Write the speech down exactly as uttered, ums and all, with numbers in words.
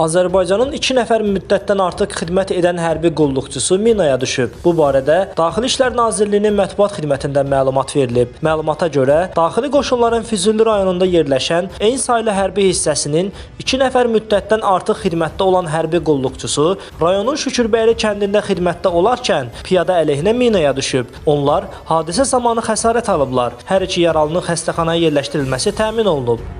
Azərbaycanın iki nəfər müddətdən artıq xidmət edən hərbi qulluqçusu minaya düşüb. Bu barədə Daxili İşlər Nazirliyinin mətbuat xidmətindən məlumat verilib. Məlumata görə, daxili qoşunların Füzuli rayonunda yerləşən Eyn saylı hərbi hissəsinin iki nəfər müddətdən artıq xidmətdə olan hərbi qulluqçusu rayonun Şükürbəyli kəndində xidmətdə olarkən piyada əleyhinə minaya düşüb. Onlar hadisə zamanı xəsarət alıblar. Hər iki yaralının xəstəxanaya yerləşdirilməsi təmin olunub.